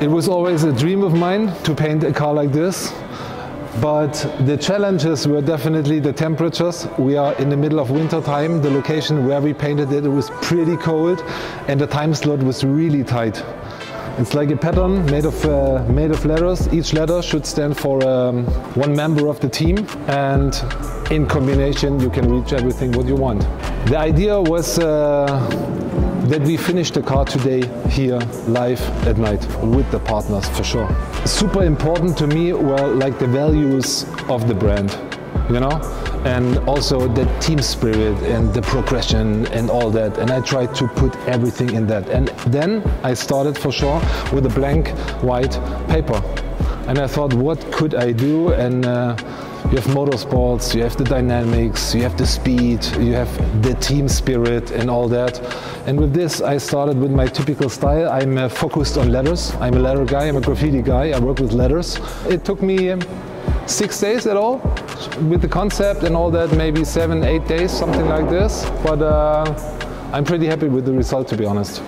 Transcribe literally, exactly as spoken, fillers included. It was always a dream of mine to paint a car like this, but the challenges were definitely the temperatures. We are in the middle of winter time. The location where we painted it, it was pretty cold and the time slot was really tight. It's like a pattern made of, uh, made of letters. Each letter should stand for um, one member of the team, and in combination you can reach everything what you want. The idea was uh, that we finished the car today here live at night with the partners for sure. Super important to me were like the values of the brand, you know, and also the team spirit and the progression and all that, and I tried to put everything in that. And then I started for sure with a blank white paper, and I thought, what could I do? And uh, you have motorsports, you have the dynamics, you have the speed, you have the team spirit and all that. And with this I started with my typical style. I'm uh, focused on letters. I'm a letter guy, I'm a graffiti guy, I work with letters. It took me um, six days at all with the concept and all that, maybe seven, eight days, something like this. But uh, I'm pretty happy with the result, to be honest.